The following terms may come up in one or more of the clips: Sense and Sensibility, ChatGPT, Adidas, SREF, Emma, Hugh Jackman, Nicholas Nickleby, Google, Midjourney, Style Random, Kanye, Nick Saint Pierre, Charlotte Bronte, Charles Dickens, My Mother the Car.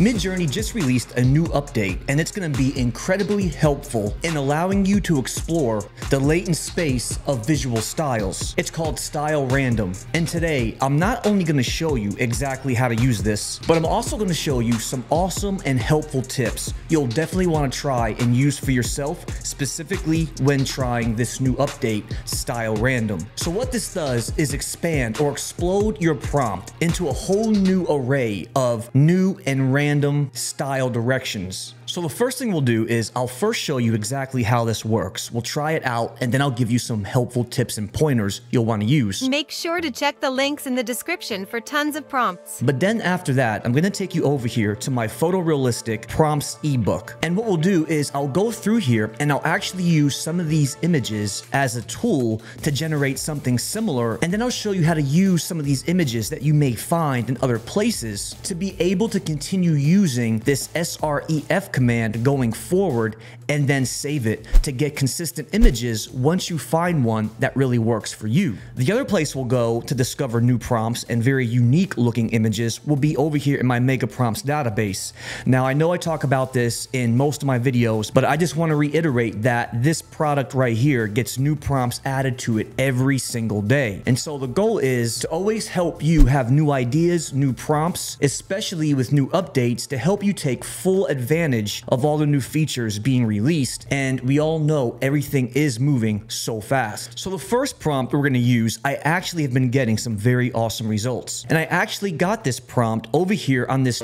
Midjourney just released a new update, and it's going to be incredibly helpful in allowing you to explore the latent space of visual styles. It's called Style Random, and today I'm not only going to show you exactly how to use this, but I'm also going to show you some awesome and helpful tips you'll definitely want to try and use for yourself, specifically when trying this new update, Style Random. So what this does is expand or explode your prompt into a whole new array of new and random style directions. So the first thing we'll do is I'll first show you exactly how this works. We'll try it out, and then I'll give you some helpful tips and pointers you'll want to use. Make sure to check the links in the description for tons of prompts. But then after that, I'm going to take you over here to my photorealistic prompts ebook. And what we'll do is I'll go through here and I'll actually use some of these images as a tool to generate something similar. And then I'll show you how to use some of these images that you may find in other places to be able to continue using this SREF command going forward, and then save it to get consistent images once you find one that really works for you. The other place we'll go to discover new prompts and very unique looking images will be over here in my mega prompts database. Now, I know I talk about this in most of my videos, but I just want to reiterate that this product right here gets new prompts added to it every single day. And so the goal is to always help you have new ideas, new prompts, especially with new updates, to help you take full advantage of all the new features being released. And we all know everything is moving so fast. So the first prompt we're going to use, I actually have been getting some very awesome results. And I actually got this prompt over here on this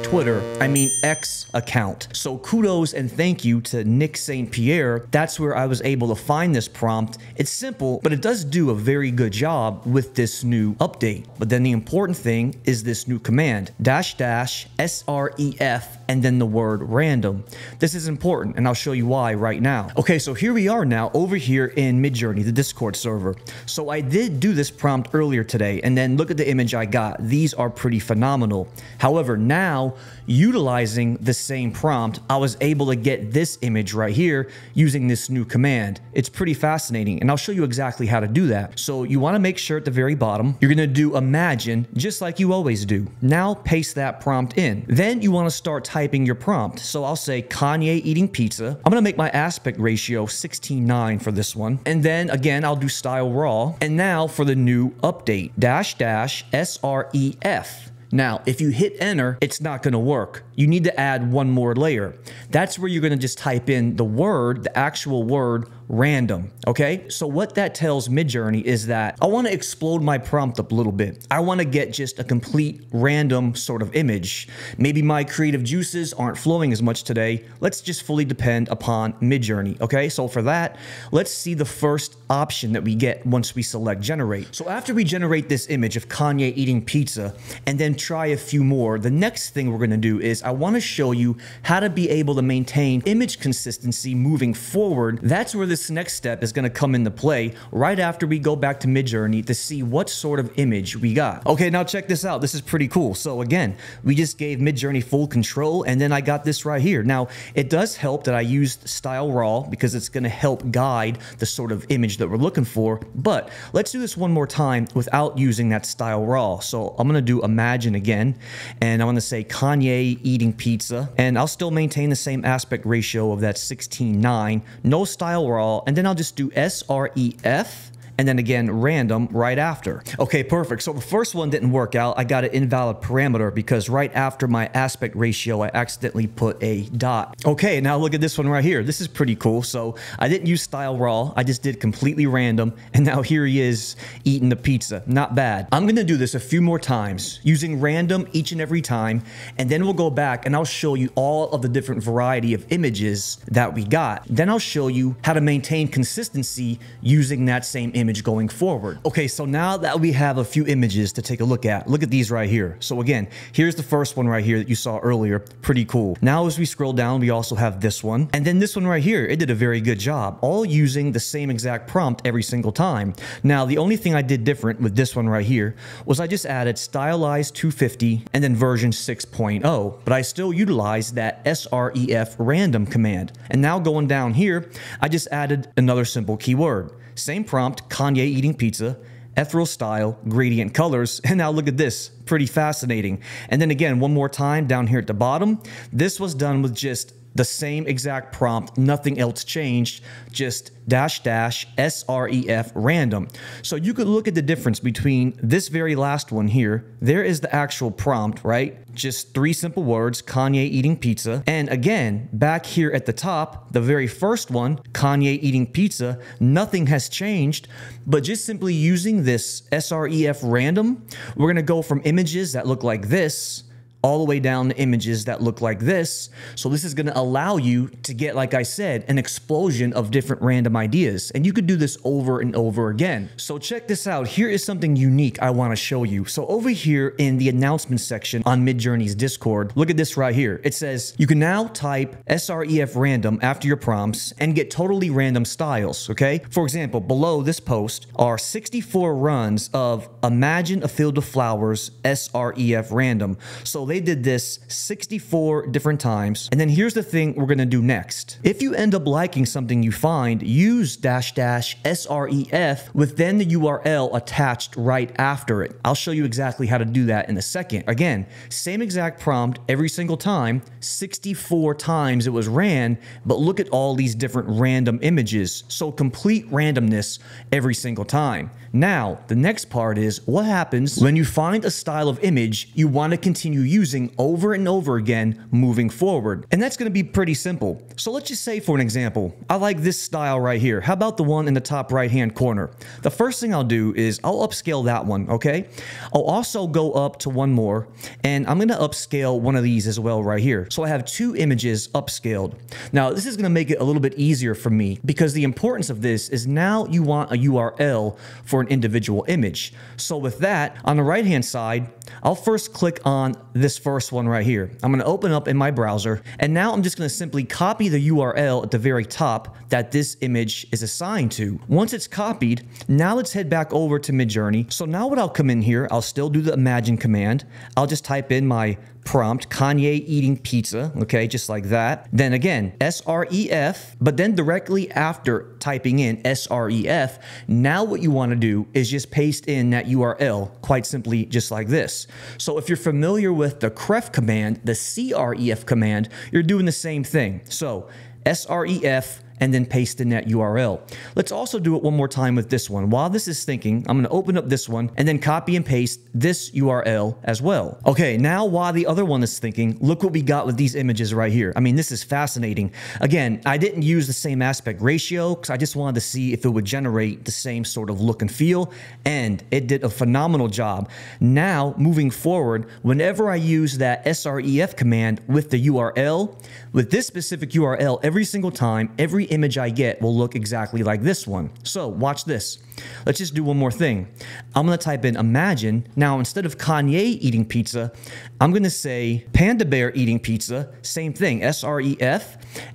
X account. So kudos and thank you to Nick Saint Pierre. That's where I was able to find this prompt. It's simple, but it does do a very good job with this new update. But then the important thing is this new command, -- SREF, and then the word random. This is important, and I'll show you why right now. Okay, so here we are now over here in Midjourney, the Discord server. So I did do this prompt earlier today, and then look at the image I got. These are pretty phenomenal. However, now utilizing the same prompt, I was able to get this image right here using this new command. It's pretty fascinating, and I'll show you exactly how to do that. So you want to make sure at the very bottom, you're going to do imagine, just like you always do. Now paste that prompt in. Then you want to start typing your prompt. So I'll say Kanye eating pizza. I'm gonna make my aspect ratio 16:9 for this one. And then again, I'll do style raw. And now for the new update, -- SREF. Now, if you hit enter, it's not going to work. You need to add one more layer. That's where you're going to just type in the word, the actual word, random. Okay? So what that tells Midjourney is that I want to explode my prompt up a little bit. I want to get just a complete random sort of image. Maybe my creative juices aren't flowing as much today. Let's just fully depend upon Midjourney. Okay? So for that, let's see the first option that we get once we select generate. So after we generate this image of Kanye eating pizza and then try a few more, the next thing we're going to do is I want to show you how to be able to maintain image consistency moving forward. That's where this next step is going to come into play right after we go back to Midjourney to see what sort of image we got. Okay, now check this out. This is pretty cool. So again, we just gave Midjourney full control, and then I got this right here. Now, it does help that I used Style Raw because it's going to help guide the sort of image that we're looking for, but let's do this one more time without using that Style Raw. So I'm going to do imagine again, and I'm going to say Kanye eating pizza, and I'll still maintain the same aspect ratio of that 16:9, no Style Raw, and then I'll just do SREF, and then again, random right after. Okay, perfect. So the first one didn't work out. I got an invalid parameter because right after my aspect ratio, I accidentally put a dot. Okay, now look at this one right here. This is pretty cool. So I didn't use style raw. I just did completely random. And now here he is eating the pizza. Not bad. I'm going to do this a few more times using random each and every time. And then we'll go back and I'll show you all of the different variety of images that we got. Then I'll show you how to maintain consistency using that same image going forward. Okay, so now that we have a few images to take a look at these right here. So again, here's the first one right here that you saw earlier. Pretty cool. Now, as we scroll down, we also have this one. And then this one right here, it did a very good job, all using the same exact prompt every single time. Now, the only thing I did different with this one right here was I just added stylized 250 and then version 6.0, but I still utilized that SREF random command. And now going down here, I just added another simple keyword. Same prompt, Kanye eating pizza, ethereal style, gradient colors. And now look at this, pretty fascinating. And then again, one more time down here at the bottom, this was done with just the same exact prompt, nothing else changed, just -- SREF random. So you could look at the difference between this very last one here. There is the actual prompt, right? Just three simple words, Kanye eating pizza. And again, back here at the top, the very first one, Kanye eating pizza, nothing has changed, but just simply using this SREF random, we're gonna go from images that look like this all the way down to images that look like this. So this is going to allow you to get, like I said, an explosion of different random ideas. And you could do this over and over again. So check this out. Here is something unique I want to show you. So over here in the announcement section on Midjourney's Discord, look at this right here. It says, you can now type SREF random after your prompts and get totally random styles, okay? For example, below this post are 64 runs of Imagine a Field of Flowers SREF random. So they did this 64 different times. And then here's the thing we're going to do next. If you end up liking something you find, use -- SREF with then the URL attached right after it. I'll show you exactly how to do that in a second. Again, same exact prompt every single time, 64 times it was ran, but look at all these different random images. So complete randomness every single time. Now, the next part is what happens when you find a style of image you want to continue using over and over again moving forward. And that's going to be pretty simple. So let's just say, for an example, I like this style right here. How about the one in the top right hand corner? The first thing I'll do is I'll upscale that one, okay? I'll also go up to one more, and I'm going to upscale one of these as well right here. So I have two images upscaled. Now this is going to make it a little bit easier for me, because the importance of this is now you want a URL for an individual image. So with that, on the right hand side, I'll first click on this first one right here. I'm going to open up in my browser, and now I'm just going to simply copy the URL at the very top that this image is assigned to. Once it's copied, now let's head back over to Midjourney. So now what I'll come in here, I'll still do the imagine command. I'll just type in my prompt, Kanye eating pizza, okay, just like that. Then again, SREF, but then directly after typing in SREF, now what you want to do is just paste in that URL, quite simply just like this. So if you're familiar with the CREF command, the CREF command, you're doing the same thing. So SREF, and then paste in that URL. Let's also do it one more time with this one. While this is thinking, I'm gonna open up this one and then copy and paste this URL as well. Okay, now while the other one is thinking, look what we got with these images right here. I mean, this is fascinating. Again, I didn't use the same aspect ratio because I just wanted to see if it would generate the same sort of look and feel, and it did a phenomenal job. Now, moving forward, whenever I use that SREF command with the URL, with this specific URL every single time, every image I get will look exactly like this one. So watch this. Let's just do one more thing. I'm going to type in imagine. Now, instead of Kanye eating pizza, I'm going to say panda bear eating pizza. Same thing, SREF.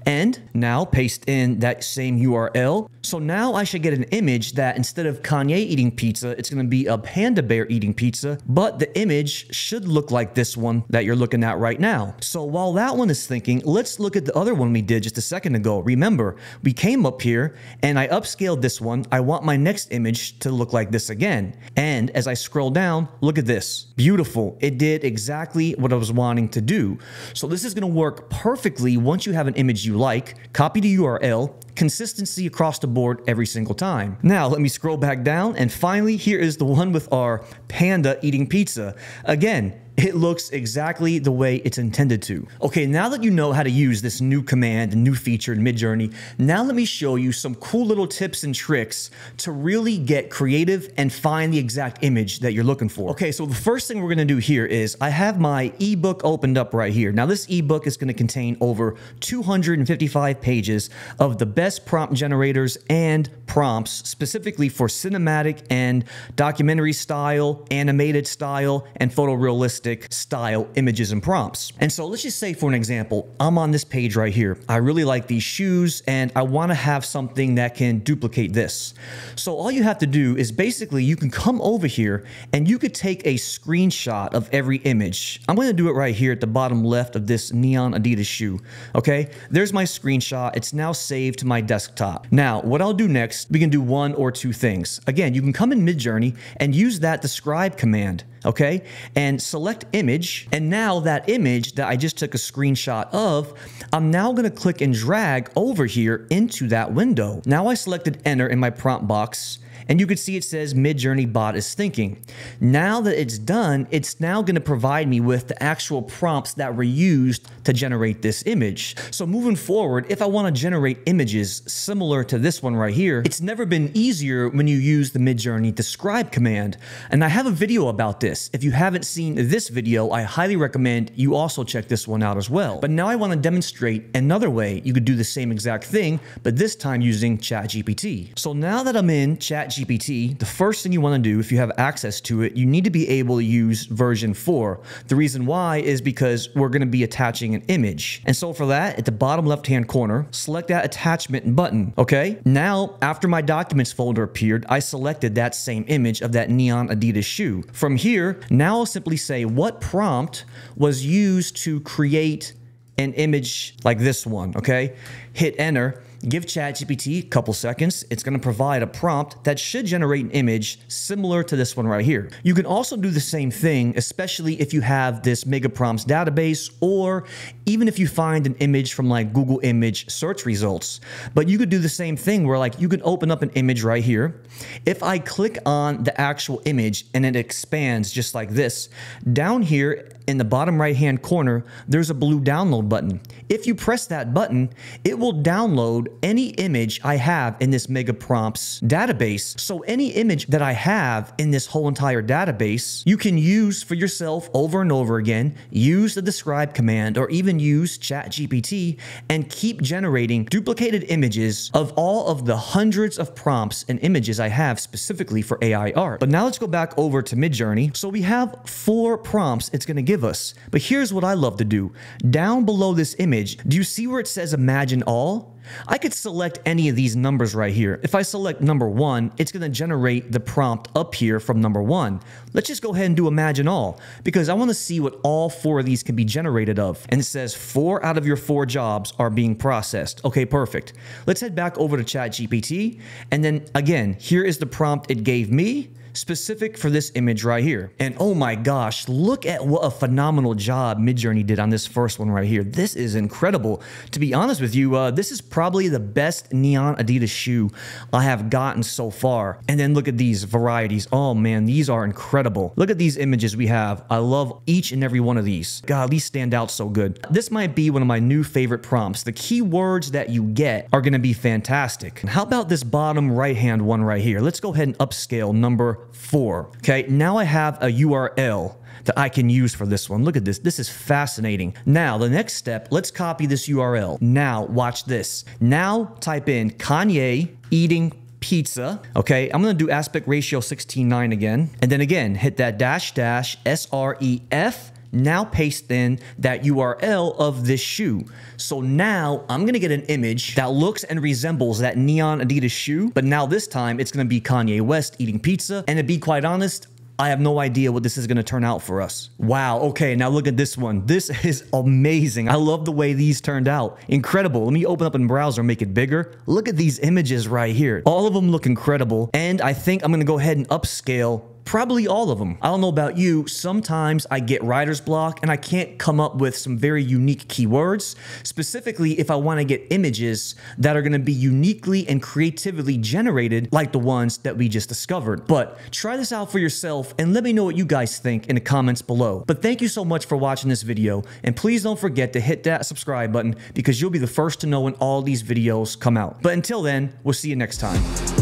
And now paste in that same URL. So now I should get an image that instead of Kanye eating pizza, it's going to be a panda bear eating pizza. But the image should look like this one that you're looking at right now. So while that one is thinking, let's look at the other one we did just a second ago. Remember, we came up here and I upscaled this one. I want my next image to look like this again. And as I scroll down, look at this. Beautiful. It did exactly what I was wanting to do. So this is going to work perfectly once you have an image you like. Copy the URL. Consistency across the board every single time. Now, let me scroll back down. And finally, here is the one with our panda eating pizza. Again, it looks exactly the way it's intended to. Okay, now that you know how to use this new command, new feature in Midjourney, now let me show you some cool little tips and tricks to really get creative and find the exact image that you're looking for. Okay, so the first thing we're gonna do here is I have my ebook opened up right here. Now this ebook is gonna contain over 255 pages of the best prompt generators and prompts specifically for cinematic and documentary style, animated style, and photorealistic style images and prompts. And so let's just say, for an example, I'm on this page right here. I really like these shoes and I want to have something that can duplicate this. So all you have to do is basically you can come over here and you could take a screenshot of every image. I'm going to do it right here at the bottom left of this neon Adidas shoe. Okay, there's my screenshot. It's now saved to my desktop. Now, what I'll do next, we can do one or two things. Again, you can come in Midjourney and use that describe command, okay? And select image. And now that image that I just took a screenshot of, I'm now gonna click and drag over here into that window. Now I selected enter in my prompt box, and you can see it says Midjourney bot is thinking. Now that it's done, it's now gonna provide me with the actual prompts that were used to generate this image. So moving forward, if I wanna generate images similar to this one right here, it's never been easier when you use the Midjourney describe command. And I have a video about this. If you haven't seen this video, I highly recommend you also check this one out as well. But now I wanna demonstrate another way you could do the same exact thing, but this time using ChatGPT. So now that I'm in ChatGPT, the first thing you want to do if you have access to it, you need to be able to use version 4. The reason why is because we're going to be attaching an image. And so for that, at the bottom left-hand corner, select that attachment button, okay? Now, after my documents folder appeared, I selected that same image of that neon Adidas shoe. From here, now I'll simply say what prompt was used to create an image like this one, okay? Hit enter. Give ChatGPT a couple seconds. It's going to provide a prompt that should generate an image similar to this one right here. You can also do the same thing, especially if you have this mega prompts database, or even if you find an image from like Google image search results. But you could do the same thing where like you could open up an image right here. If I click on the actual image and it expands just like this, down here in the bottom right hand corner, there's a blue download button. If you press that button, it will download any image I have in this mega prompts database. So any image that I have in this whole entire database, you can use for yourself over and over again, use the describe command, or even use ChatGPT and keep generating duplicated images of all of the hundreds of prompts and images I have specifically for AI art. But now let's go back over to Midjourney. So we have 4 prompts it's going to give us, but here's what I love to do. Down below this image, do you see where it says imagine all? I could select any of these numbers right here. If I select number 1, it's going to generate the prompt up here from number 1. Let's just go ahead and do imagine all, because I want to see what all 4 of these can be generated of. And it says 4 out of your 4 jobs are being processed. Okay, perfect. Let's head back over to ChatGPT. And then again, here is the prompt it gave me, specific for this image right here. And oh my gosh, look at what a phenomenal job Midjourney did on this first one right here. This is incredible. To be honest with you, this is probably the best neon Adidas shoe I have gotten so far. And then look at these varieties. Oh man, these are incredible. Look at these images we have. I love each and every one of these. God, these stand out so good. This might be one of my new favorite prompts. The keywords that you get are going to be fantastic. How about this bottom right-hand one right here? Let's go ahead and upscale number 4. Okay, now I have a URL that I can use for this one. Look at this. This is fascinating. Now, the next step, let's copy this URL. Now, watch this. Now, type in Kanye eating pizza. Okay, I'm going to do aspect ratio 16:9 again. And then again, hit that dash dash SREF. Now paste in that URL of this shoe. So now I'm going to get an image that looks and resembles that neon Adidas shoe, but now this time it's going to be Kanye West eating pizza. And to be quite honest, I have no idea what this is going to turn out for us. Wow. Okay. Now look at this one. This is amazing. I love the way these turned out. Incredible. Let me open up in browser and make it bigger. Look at these images right here. All of them look incredible. And I think I'm going to go ahead and upscale probably all of them. I don't know about you. Sometimes I get writer's block and I can't come up with some very unique keywords, specifically if I want to get images that are going to be uniquely and creatively generated like the ones that we just discovered. But try this out for yourself and let me know what you guys think in the comments below. But thank you so much for watching this video, and please don't forget to hit that subscribe button because you'll be the first to know when all these videos come out. But until then, we'll see you next time.